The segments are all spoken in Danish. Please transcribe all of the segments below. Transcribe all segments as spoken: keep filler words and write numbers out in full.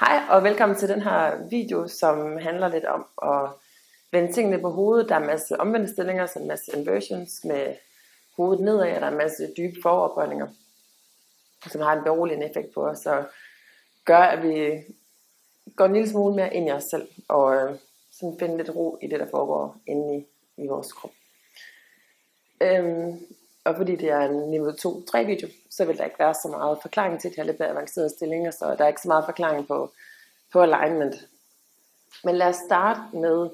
Hej og velkommen til den her video, som handler lidt om at vende tingene på hovedet. Der er en masse omvendte stillinger, så en masse inversions med hovedet nedad, og der er en masse dybe foroverbøjninger, som har en beroligende effekt på os, og gør, at vi går en lille smule mere ind i os selv, og sådan finde lidt ro i det, der foregår inde i, i vores krop. Øhm, og fordi det er en niveau to tre video, så vil der ikke være så meget forklaring til de her lidt mere avancerede stillinger, så der er ikke så meget forklaring på, på alignment. Men lad os starte med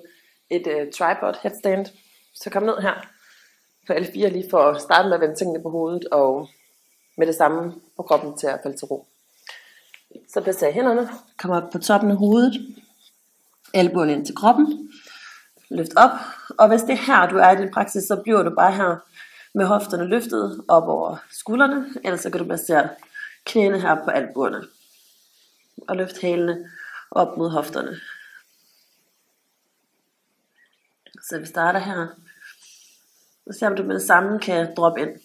et uh, tripod headstand. Så kom ned her på alle fire lige for at starte med at vende tingene på hovedet, og med det samme på kroppen til at falde til ro. Så placerer jeg hænderne, kommer op på toppen af hovedet, albuerne ind til kroppen, løft op, og hvis det er her du er i din praksis, så bliver du bare her med hofterne løftet op over skuldrene, ellers så kan du placere knæene her på albuerne, og løft hælene op mod hofterne. Så vi starter her, og ser om du med det samme kan droppe ind.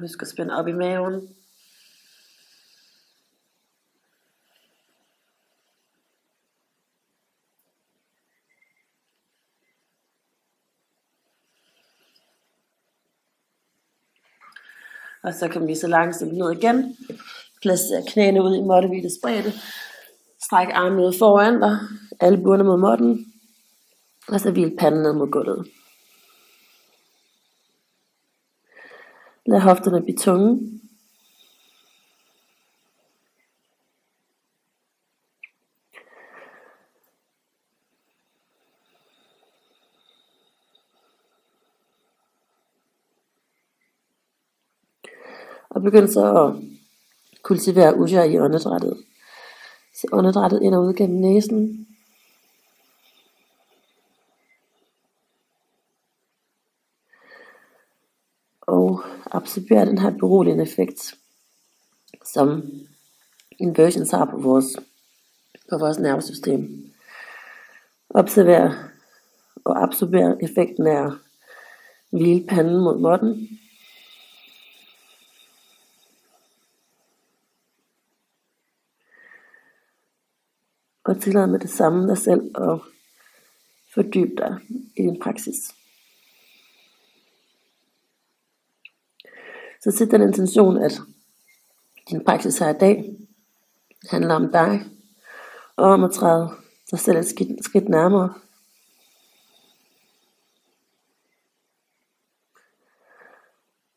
Husk at spænde op i maven. Og så kan vi så langsomt ned igen. Placer knæene ud i måttehvides bredde. Stræk armene ud foran dig. Albuerne mod måtten. Og så hvil panden ned mod gulvet. Lad hofterne blive tunge. Og begynd så at kultivere ujjayi i åndedrættet. Se åndedrættet ind og ud gennem næsen. Og absorberer den her beroligende effekt, som inversions har på vores, på vores nervesystem. Observer og absorberer effekten af at hvile panden mod måtten. Og tillad med det samme dig selv og fordyb dig i din praksis. Så sæt den intention, at din praksis her i dag handler om dig, og om at træde dig selv et skridt, skridt nærmere.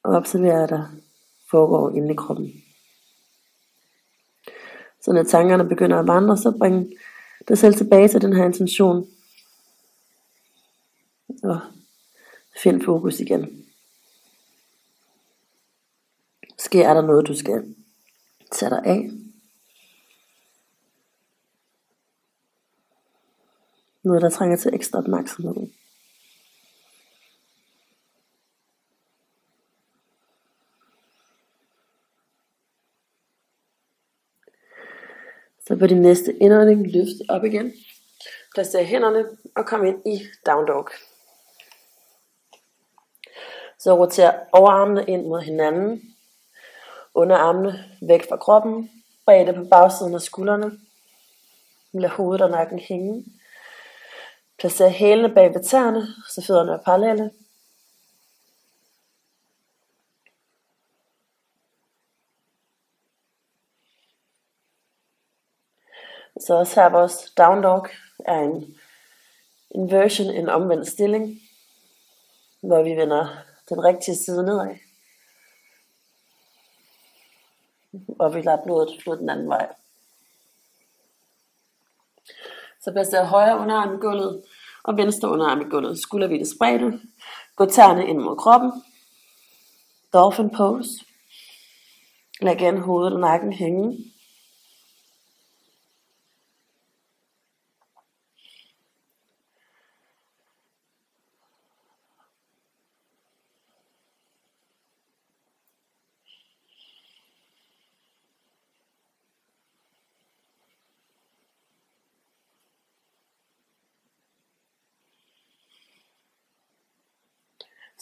Og observere, at der foregår inde i kroppen. Så når tankerne begynder at vandre, så bring dig selv tilbage til den her intention. Og find fokus igen. Måske er der noget, du skal tage dig af. Noget, der trænger til ekstra opmærksomhed. Så på din næste indånding, løft op igen. Placer hænderne og kom ind i down dog. Så roter overarmene ind mod hinanden. Underarmene væk fra kroppen, bredde på bagsiden af skuldrene, lad hovedet og nakken hænge, placer hælene bag ved tæerne, så fødderne er parallelle, så også her vores down dog er en inversion, en omvendt stilling, hvor vi vender den rigtige side nedad. Og vi lader blodet flyde den anden vej. Så placer højre underarm i gulvet og venstre underarm i gulvet. Skuldervidde spredte. Gå tæerne ind mod kroppen. Dolphin pose. Lad igen hovedet og nakken hænge.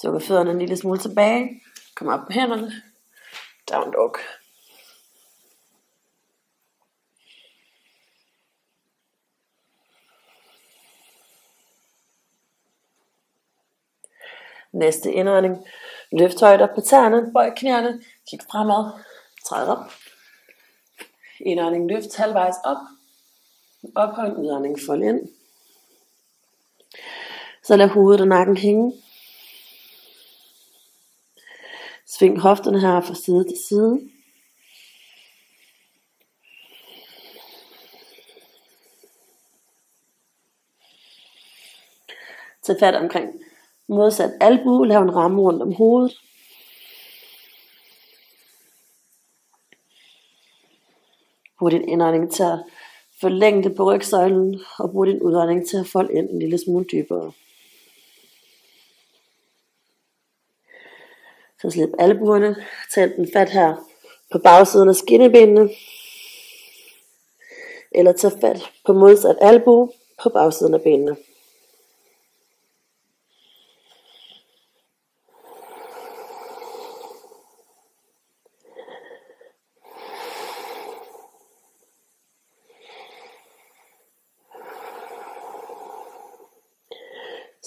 Sukker fødderne en lille smule tilbage. Kom op på hænderne. Down dog. Næste indånding. Løft højt op på tæerne. Bøj knæerne. Kig fremad. Træd op. Indånding. Løft halvvejs op. Ophold. Udånding. Fold ind. Så lad hovedet og nakken hænge. Sving hofterne her fra side til side. Tag fat omkring modsat albue, lav en ramme rundt om hovedet. Brug din indånding til at forlænge det på rygsøjlen, og brug din udånding til at folde ind en lille smule dybere. Så slip albuerne, tag den fat her på bagsiden af skinnebenene, eller tag fat på modsat albue på bagsiden af benene.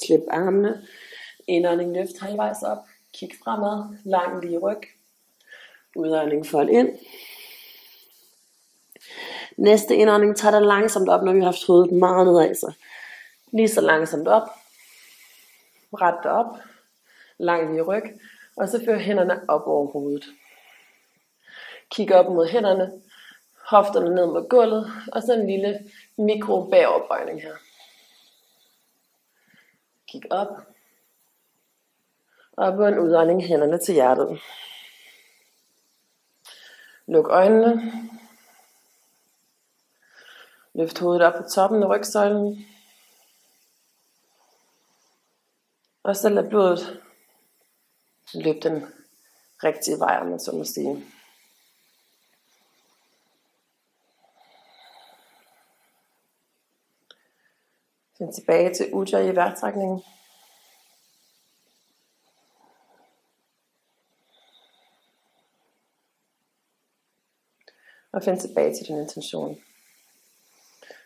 Slip armene, indånding løft halvvejs op. Kig fremad, lang lige ryg. Udånding, fold ind. Næste indånding tager dig langsomt op, når vi har haft hovedet meget nedad. Så lige så langsomt op. Ret dig op. Lang lige ryg. Og så fører hænderne op over hovedet. Kig op mod hænderne. Hofterne ned mod gulvet. Og så en lille mikro bagoverbøjning her. Kig op. Og på en udånding hænderne til hjertet. Luk øjnene. Løft hovedet op på toppen af rygsøjlen. Og så lad blodet løbe den rigtige vej, om man så må sige. Find tilbage til Ujjayi i vejrtrækningen. Og find tilbage til din intention.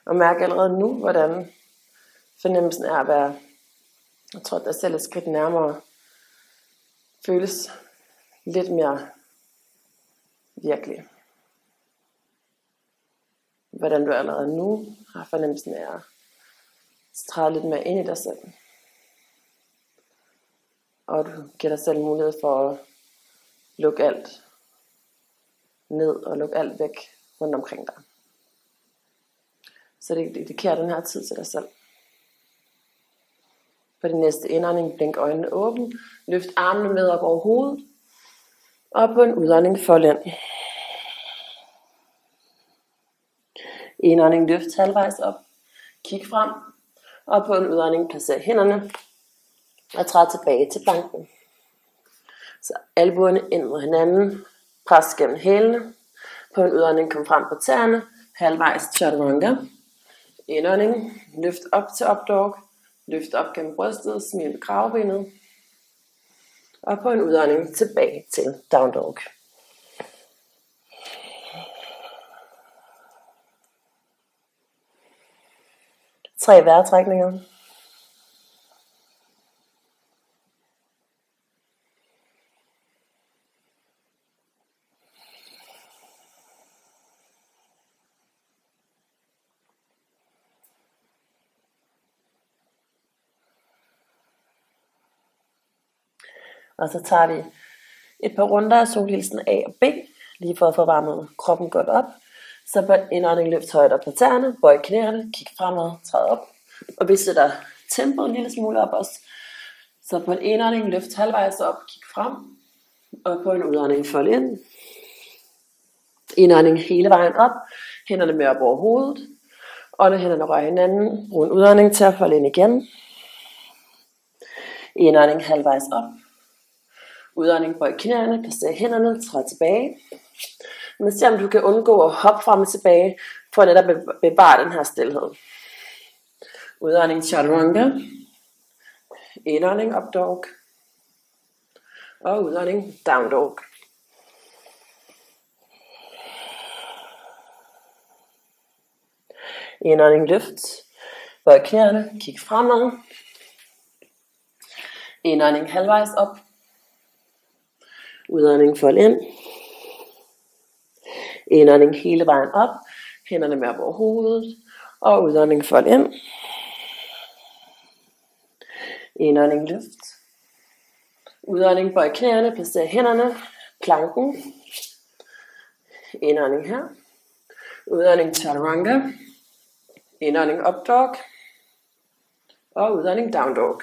Og mærk allerede nu, hvordan fornemmelsen er at være, jeg tror, dig selv et skridt nærmere, føles lidt mere virkelig. Hvordan du allerede nu har fornemmelsen af at træde lidt mere ind i dig selv. Og du giver dig selv mulighed for at lukke alt ned og luk alt væk rundt omkring dig. Så det dedikerer den her tid til dig selv. På den næste indånding blink øjnene åbent, løft armene med op over hovedet, og på en udånding fold ind. Indånding løft halvvejs op, kig frem, og på en udånding placer hænderne og træd tilbage til planken. Så albuerne ind mod hinanden. Pres gennem hælene. På en udånding kom frem på tæerne. Halvvejs chaturanga. Indånding. Løft op til up dog. Løft op gennem brystet. Smil med kravebenet. Og på en udånding tilbage til down dog. Tre vejrtrækninger. Og så tager vi et par runder af solhilsen A og B, lige for at få varmet kroppen godt op. Så på en indånding løft højt op på tæerne, bøj knæerne, kig fremad, træd op. Og vi sætter tempoet en lille smule op også. Så på en indånding løft halvvejs op, kig frem. Og på en udånding fold ind. Indånding hele vejen op, hænderne med op over hovedet. Og når hænderne rører hinanden, brug en udånding til at folde ind igen. Indånding halvvejs op. Udånding, bøj knæerne, placer hænderne, træd tilbage. Men se om du kan undgå at hoppe frem og tilbage, for at netop bevare den her stilhed. Udånding, chaturanga. Indånding, up dog. Oh, learning down dog. In learning lifts, back heel, kick front. In learning hell rise up. Ud learning fold ind. In learning hele vejen op. Hænderne med op over hovedet. Og ud learning fold ind. In learning løft. Udånding, bøj knæerne, placer hænderne, planken, indånding her, udånding chaturanga, indånding up dog, og udånding down dog.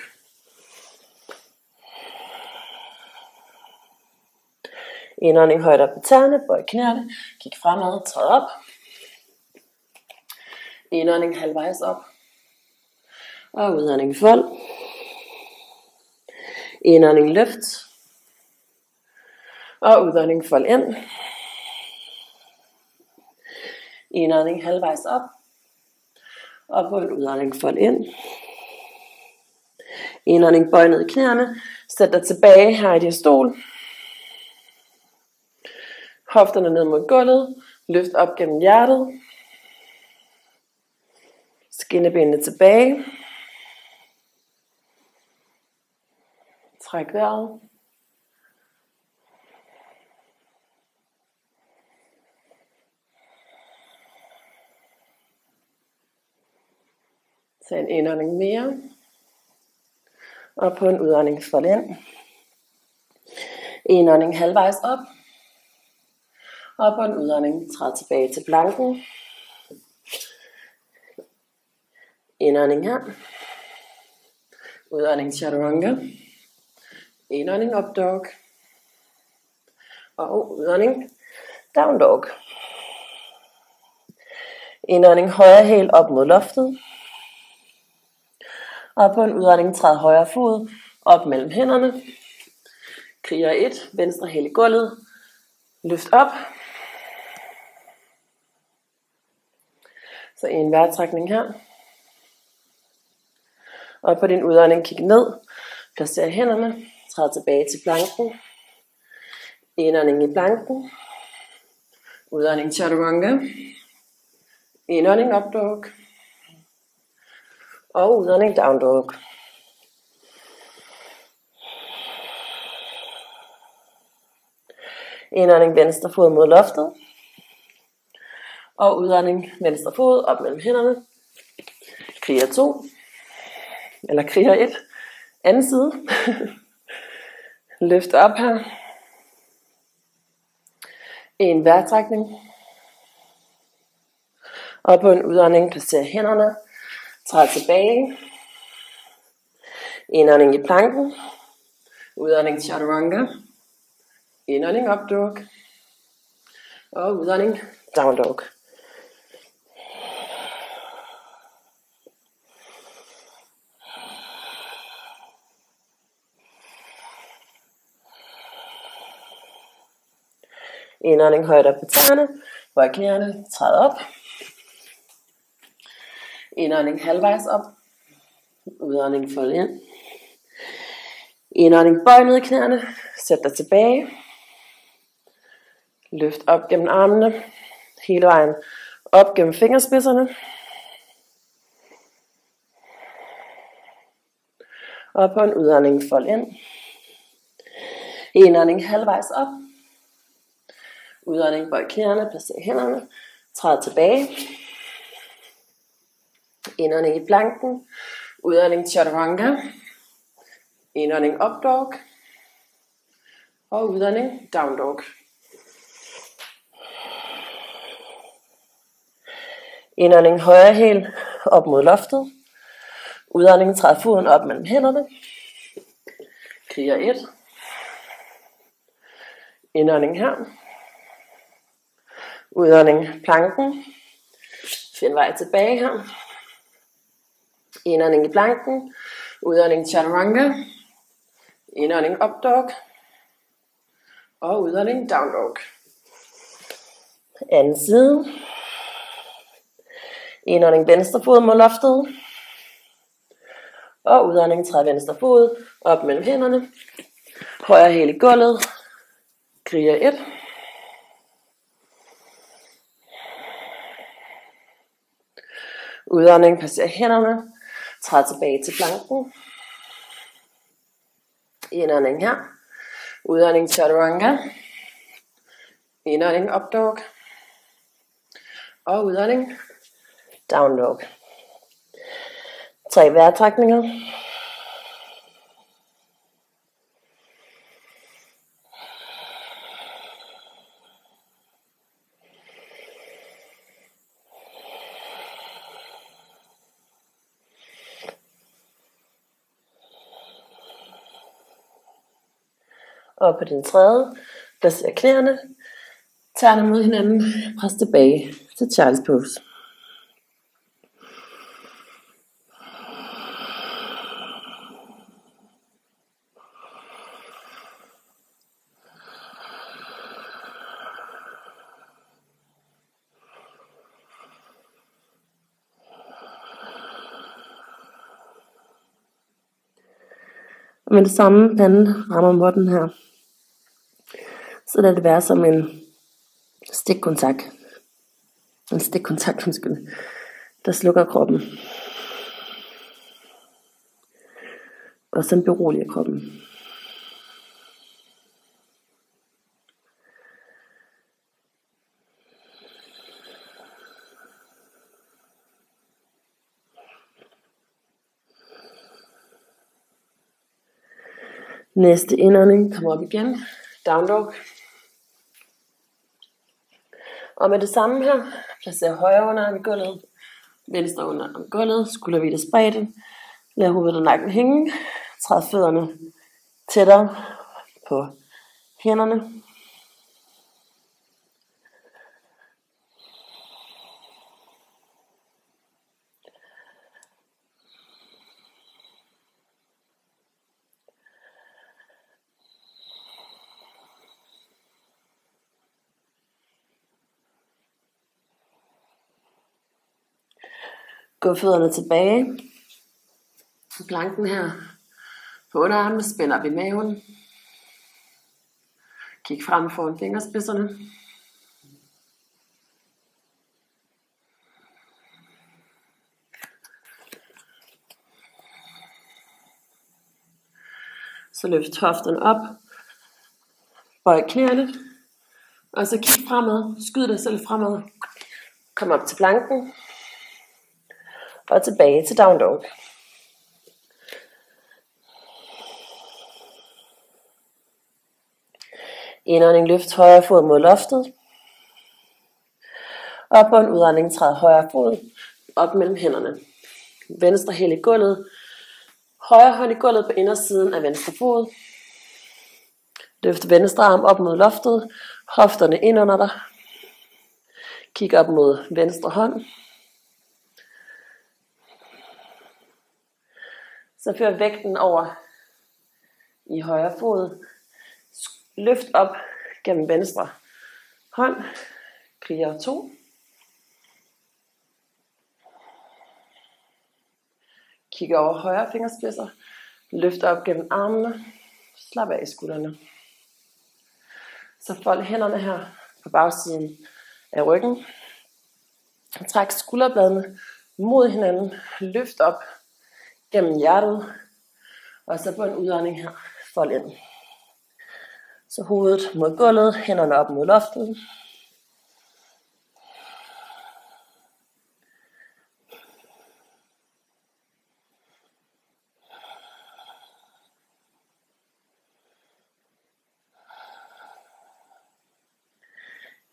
Indånding højt op på tæerne, bøj knæerne, kig fremad, træd op, indånding halvvejs op, og udånding fold. Indånding løft, og udånding fold ind. Indånding halvvejs op, og på en udånding fold ind. Indånding bøj ned i knæerne, sæt dig tilbage her i din stol. Hofterne ned mod gulvet, løft op gennem hjertet. Skinnebenene tilbage. Træk vejret. Tag en indånding mere. Og på en udånding fold ind. Indånding halvvejs op. Og på en udånding træd tilbage til planken. Indånding her. Udånding chaturanga. Indånding up dog, og udånding down dog. Indånding højre hæl op mod loftet, og på en udånding træd højre fod op mellem hænderne. Kriger et, venstre hæl i gulvet, løft op. Så en vejrtrækning her, og på din udånding kig ned, placer hænderne. Træd tilbage til planken, indånding i planken, udånding chaturanga, indånding up dog, og udånding down dog. Indånding venstre fod mod loftet, og udånding venstre fod op mellem hænderne, kriger to, eller kriger et, anden side. Løft op her. En vejrtrækning. Og på en udånding placer hænderne. Træd tilbage. Indånding i planken. Udånding chaturanga. Indånding up dog. Og udånding down dog. Indånding højt op på tæerne, bøj knæerne, træd op. Indånding halvvejs op, udånding fold ind. Indånding bøj ned i knæerne, sæt dig tilbage. Løft op gennem armene, hele vejen op gennem fingerspidserne. Og på en udånding fold ind. Indånding halvvejs op. Udånding, bøj knæerne, placer hænderne, træd tilbage. Indånding i planken, udånding chaturanga, indånding up dog, og udånding down dog. Indånding højre hæl op mod loftet, udånding træd foden op mellem hænderne, kriger et, indånding her. Udånding planken, find vej tilbage her, indånding i planken, udånding chaturanga, indånding up dog, og udånding down dog. Anden side, indånding venstre fod mod loftet, og udånding træd venstre fod op mellem hænderne, Højre hæl i gulvet. Kriger et. Udånding, passer hænderne. Træd tilbage til planken. Indånding her. Udånding, chaturanga. Indånding, up dog. Og udånding, down dog. Tre vejrtrækninger. Og på den tredje, placer knæerne, tæerne mod hinanden, pres tilbage til Child's Pose. Med det samme panden rammer måtten her. Så lad det være som en stikkontakt, en stikkontakt, undskyld, der slukker kroppen, og så beroliger kroppen. Næste indånding, kom op igen, down dog. Og med det samme her, placer højre underarm i gulvet, venstre underarm i gulvet, skuldervidde spredte, lad hovedet og nakken hænge, træd fødderne tættere på hænderne. Gå fødderne tilbage på planken her, på underarmene, spænd op i maven, kig frem foran fingerspidserne. Så løft hoften op, bøj knæerne, og så kig fremad, skyd dig selv fremad, kom op til planken. Og tilbage til down dog. Indånding, løft højre fod mod loftet. Og på en udånding træd højre fod op mellem hænderne. Venstre hæl i gulvet. Højre hånd i gulvet på indersiden af venstre fod. Løft venstre arm op mod loftet. Hofterne ind under dig. Kig op mod venstre hånd. Så før vægten over i højre fod. Løft op gennem venstre hånd. Kriger to. Kig over højre fingerspidser. Løft op gennem armene. Slap af i skuldrene. Så fold hænderne her på bagsiden af ryggen. Træk skulderbladene mod hinanden. Løft op gennem hjertet, og så på en udånding her, fold ind. Så hovedet mod gulvet, hænderne op mod loftet.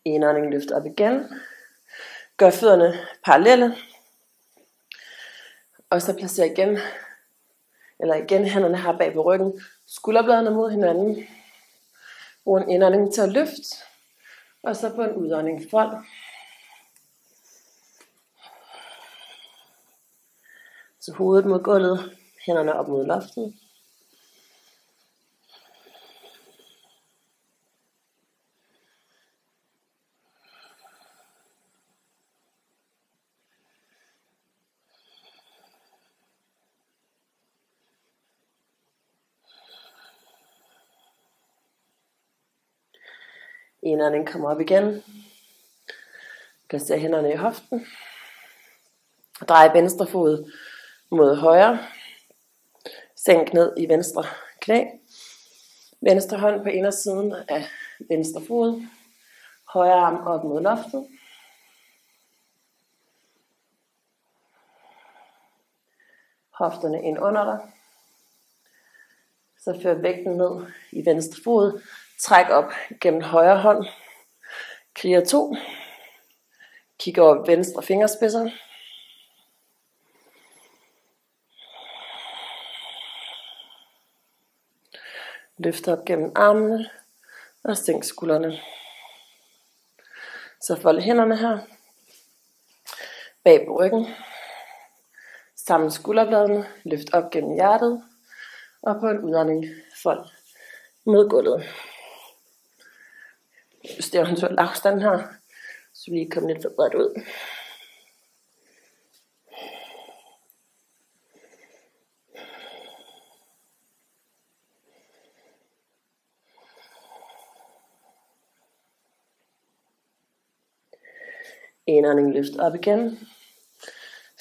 Indånding, løft op igen. Gør fødderne parallelle. Og så placer igen, eller igen hænderne her bag på ryggen, skulderbladene mod hinanden. Brug en indånding til at løfte, og så på en udånding fold. Så hovedet mod gulvet, hænderne op mod loftet. in and then come op igen. Placer hænderne i hoften. Drej venstre fod mod højre. Sænk ned i venstre knæ. Venstre hånd på indersiden af venstre fod. Højre arm op mod loftet. Hofterne ind under dig. Så før vægten ned i venstre fod. Træk op gennem højre hånd. Clear to. Kig over venstre fingerspidser. Løft op gennem armene og sænk skuldrene. Så fold hænderne her bag på ryggen. Samle skulderbladene, løft op gennem hjertet og på en udånding fold mod gulvet. Juster eventuelt afstanden her, så vi lige kommer lidt for bredt ud. Indånding, løft op igen.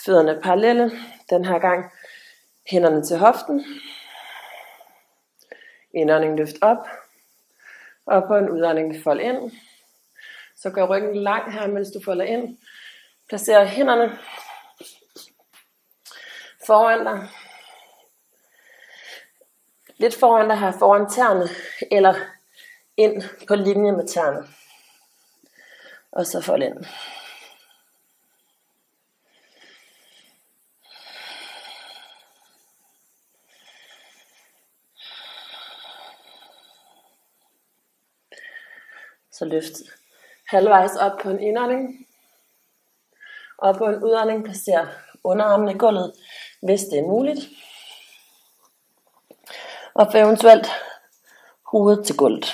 Fødderne parallelle. Den her gang hænderne til hoften. Indånding, løft op. Og på en udånding fold ind. Så gør ryggen lang her, mens du folder ind. Placer hænderne foran dig. Lidt foran dig her, foran tæerne. Eller ind på linje med tæerne. Og så fold ind. Så løft halvvejs op på en indånding. Og på en udånding placer underarmene i gulvet, hvis det er muligt. Og for eventuelt hovedet til gulvet.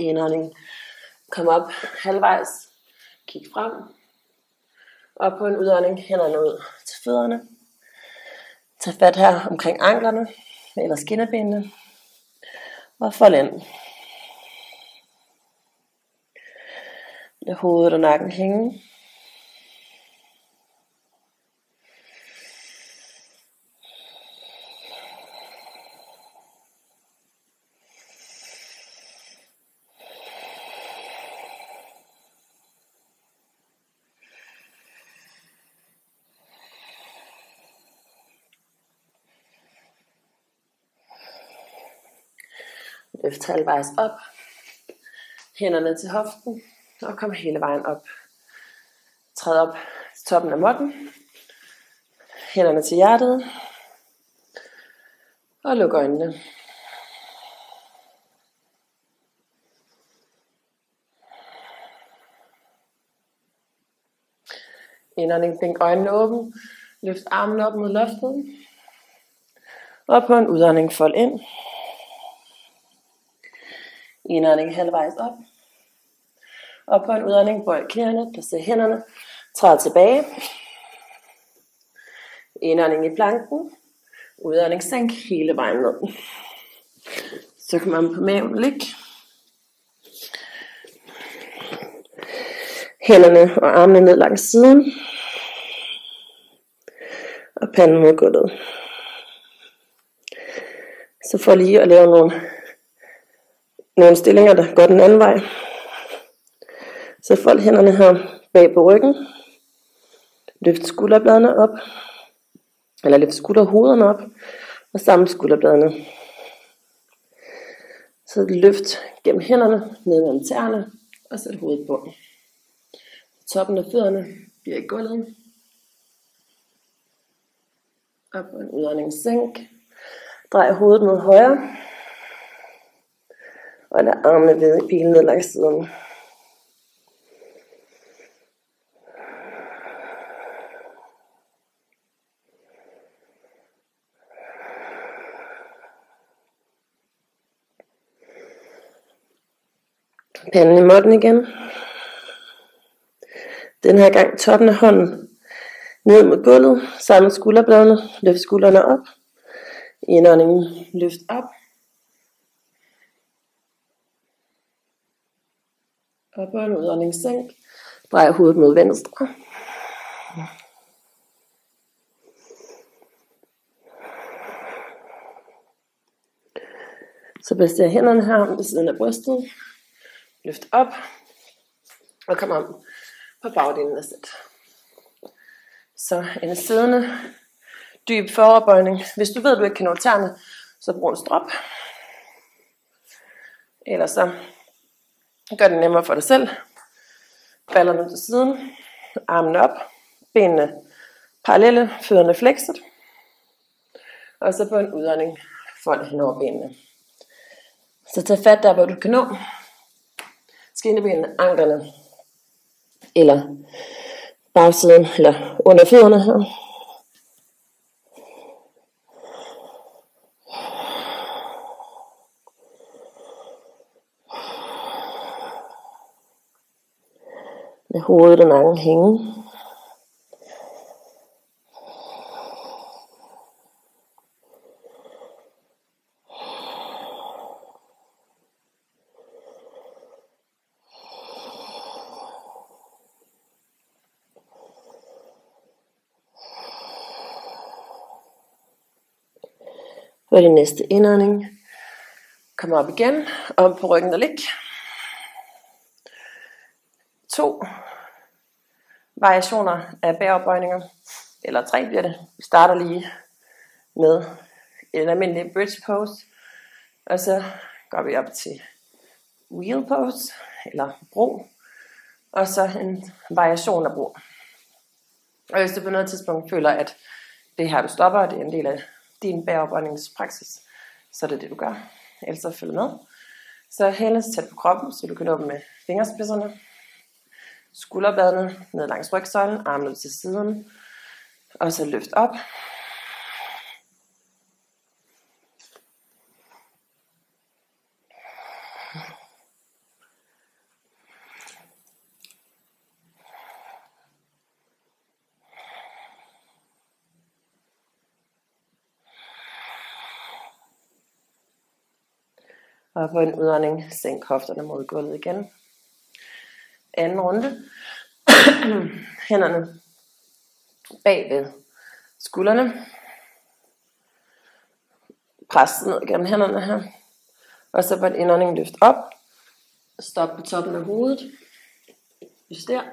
Indånding. Kom op halvvejs. Kig frem. Og på en udånding hænderne ud til fødderne. Tag fat her omkring anklerne eller skinnebenene. Og fold ind. Lad hovedet og nakken hænge. Løft halvvejs op, hænderne til hoften og kom hele vejen op. Træd op til toppen af måtten, hænderne til hjertet og luk øjnene. Indånding, blink øjnene åben, løft armene op mod loftet og på en udånding fold ind. Indånding halvvejs op. Og på en udånding bøj knæene, placer hænderne, træd tilbage. Indånding i planken. Udånding sænk hele vejen ned. Så kommer man på maven, lig. Hænderne og armene ned langs siden. Og panden mod gulvet. Så for lige at lave nogle Nogle stillinger, der går den anden vej. Så fold hænderne her bag på ryggen. Løft skulderbladene op. Eller løft skulderhovederne op. Og samle skulderbladene. Så løft gennem hænderne, ned mellem tæerne. Og sæt hovedet på. Toppen af fødderne bliver i gulvet. Op på en udånding sænk. Drej hovedet mod højre. Og lad armene hvile ned langs siden. Panden i måtten igen. Den her gang toppen af hånden ned mod gulvet, samle skulderbladene, løft skuldrene op. Indåndingen, løft op. Op og en udånding, sænk. Drej hovedet mod venstre. Så placerer hænderne her om ved siden af brystet. Løft op. Og kom om på bagdelen og sæt. Så en siddende, dyb foroverbøjning. Hvis du ved, at du ikke kan nå tæerne, så brug en strop. Eller så gør det nemmere for dig selv. Ballerne til siden. Armene op. Benene parallelle. Fødderne flekset. Og så på en udånding. Fold hen over benene. Så tag fat der, hvor du kan nå. Skinnebenene, anklerne, eller bagsiden, eller under fødderne her. Lad hovedet og nakken hænge. Og det næste indånding. Kom op igen. Om på ryggen og lig. To variationer af bæropbøjninger. Eller tre bliver det. Vi starter lige med en almindelig bridge pose. Og så går vi op til wheel pose. Eller bro. Og så en variation af bro. Og hvis du på noget tidspunkt føler, at det her du stopper, det er en del af din bæropåndingspraksis, så er det det du gør, ellers så følg med. Så hælene tæt på kroppen, så du kan åbne med fingerspidserne, skulderbladene ned langs rygsøjlen, armene til siden, og så løft op. Og på en udånding, sænk hofterne mod gulvet igen. Anden runde. Hænderne bag ved skuldrene. Pres ned gennem hænderne her. Og så på en indånding, løft op. Stop på toppen af hovedet. Juster.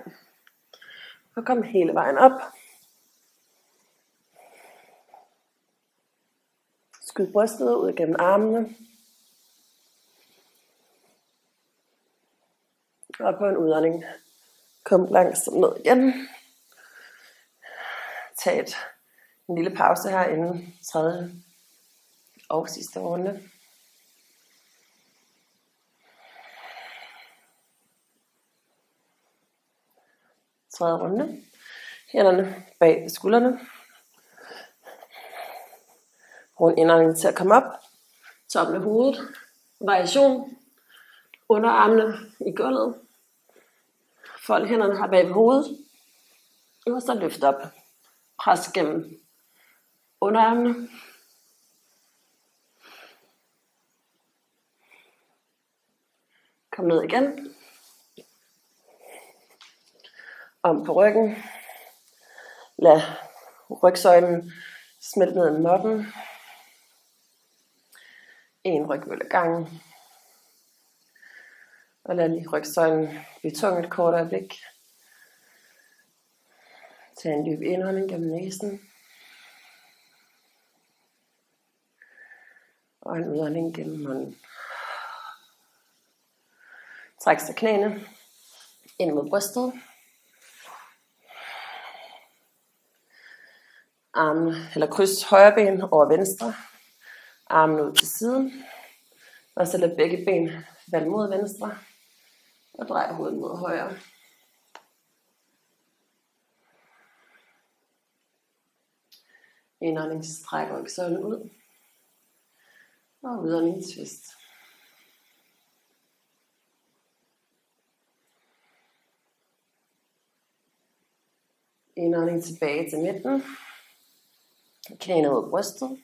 Og kom hele vejen op. Skyd brystet ud gennem armene. Og på en udånding, kom langsomt ned igen. Tag et, en lille pause her inden tredje og sidste runde. Tredje runde. Hænderne bag skuldrene. Rund indånding til at komme op. Toppen af hovedet. Variation. Underarmene i gulvet. Fold hænderne her bag ved hovedet, og så løft op. Pres gennem underarmene. Kom ned igen. Om på ryggen. Lad rygsøjlen smelte ned i måtten. En rygvøl ad gangen. Og lad lige rygsøjlen blive tung et kort øjeblik. Tag en dyb indånding gennem næsen. Og en udånding gennem munden. Træk så knæene ind mod brystet. Armen, eller kryds højre ben over venstre. Armen ud til siden. Og så lad begge ben falde mod venstre. Og drej hovedet mod højre. Indånding, stræk rygsøjlen ud. Og udånding, twist. in iets beter midden. Knæene mod brystet.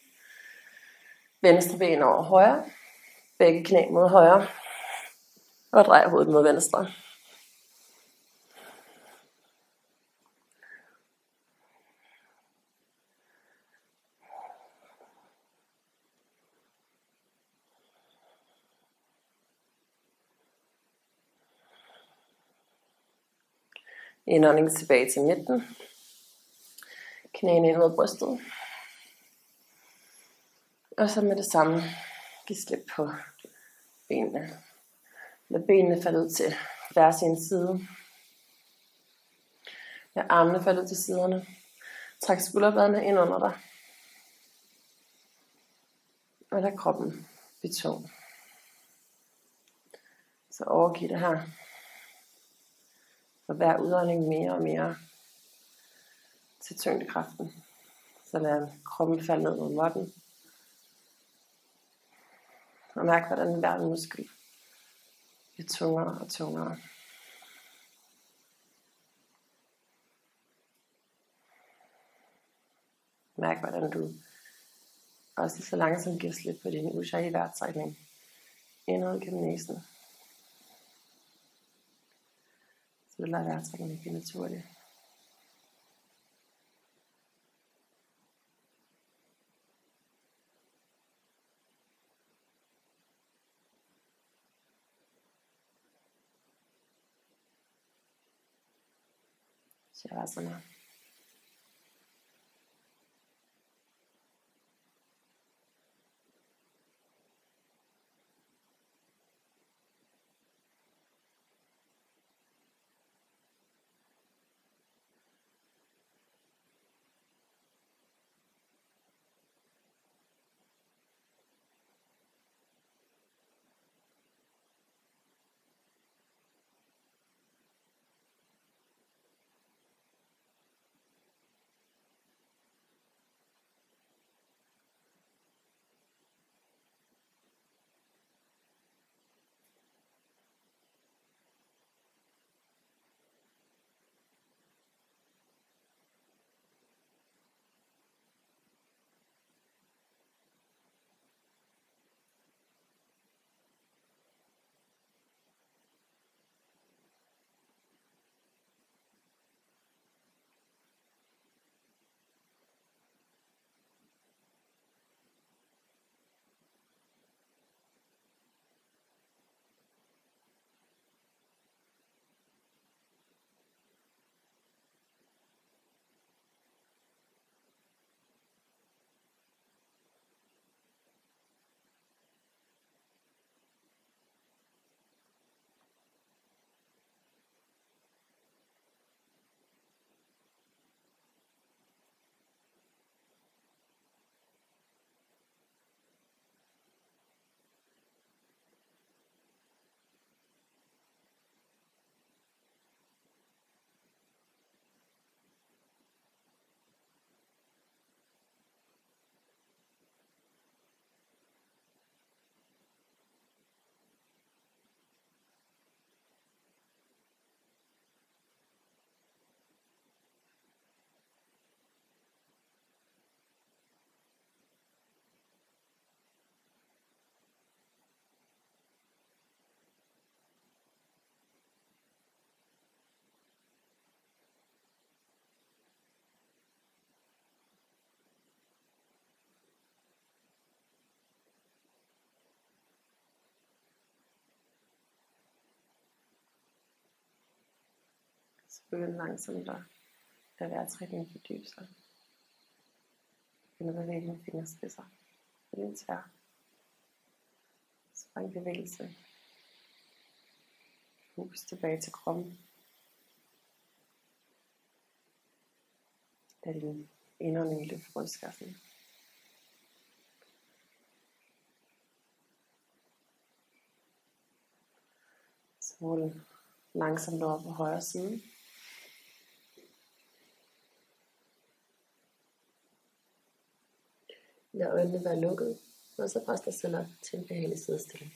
Venstre ben over højre. Begge knæ mod højre. Og drej hovedet mod venstre. Indånding tilbage til midten. Knæene ind mod brystet. Og så med det samme giv slip på benene. Lad benene falde ud til hver sin side. Lad armene falde ud til siderne. Træk skulderbladene ind under dig. Og lad kroppen blive tung. Så overgiv det her. Og hver udånding mere og mere til tyngdekraften. Så lad kroppen falde ned mod måtten. Og mærk, hvordan hver muskel bliver tungere og tungere. Mærk, hvordan du også så langsomt giver slip på din ujjayi i vejrtrækning. Indad gennem næsen. Så lad vejrtrækningen blive naturlig. Shavasana. Så begynd langsomt at lade vejrtrækningen fordybe sig. Begynd at bevæge dine fingerspidser og dine tæer. Spring bevægelse. Fokus tilbage til kroppen. Lad din indånding løfte brystkassen. Svul langsomt over på højre side. Lad øjnene være lukket, og så pres dig selv op til en behagelig sidestilling.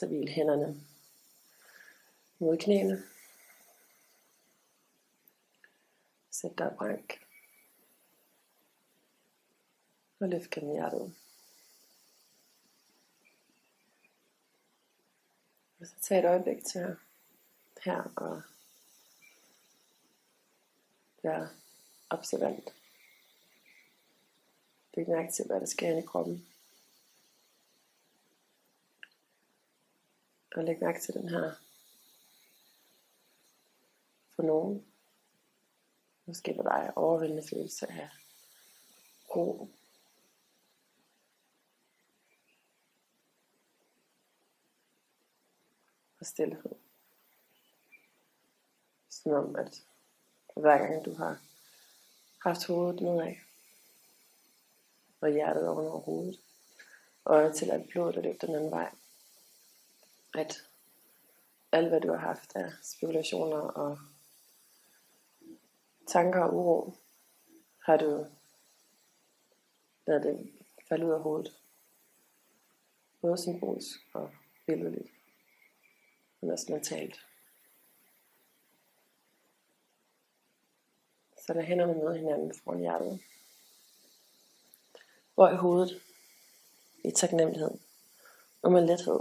så hvil hænderne mod knæene. Sæt dig rank. Og løft gennem hjertet. Og så tag et øjeblik til her, her og vær observant. Læg mærke til, hvad der sker i kroppen. Og læg mærke til den her. For nogen, måske for dig, overvældende følelse af ro. Og stilhed. Som om, at hver gang du har haft hovedet nedad, og hjertet oven over hovedet, og til at blodet er løbet den anden vej, at alt hvad du har haft af spekulationer og tanker og uro, har du ladet det falde ud af hovedet, både symbolisk og billedligt, men også mentalt. Så der hænderne møder hinanden foran hjertet. Bøj hovedet i taknemmelighed og med lethed.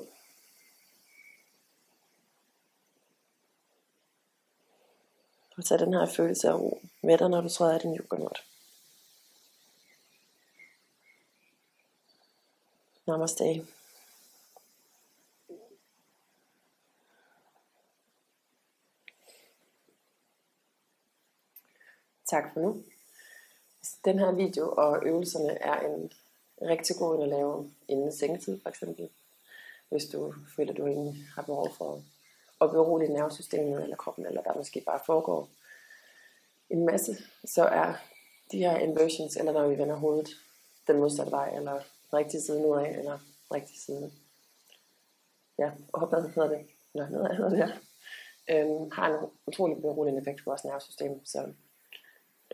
Og tag den her følelse af ro med dig, når du træder af din yoghurt. Namaste. Tak for nu. Den her video og øvelserne er en rigtig god en at lave inden sengetid, for eksempel. Hvis du føler, du ikke har behov for at berolige nervesystemet eller kroppen, eller der måske bare foregår en masse, så er de her inversions, eller når vi vender hovedet den modsatte vej, eller rigtig side nedad, eller rigtig side, ja, opad hedder det, eller nedad hedder det, øhm, har en utrolig beroligende effekt på vores nervesystem, så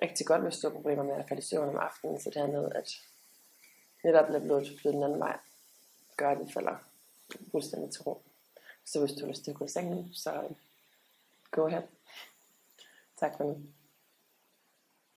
rigtig godt, hvis du har problemer med at falde i søvn om aftenen, så det her med, at netop lade blodet flyde den anden vej, gør, at vi falder fuldstændig til ro. Så hvis du har lyst til at gå i sengen, så go ahead. Tak for nu.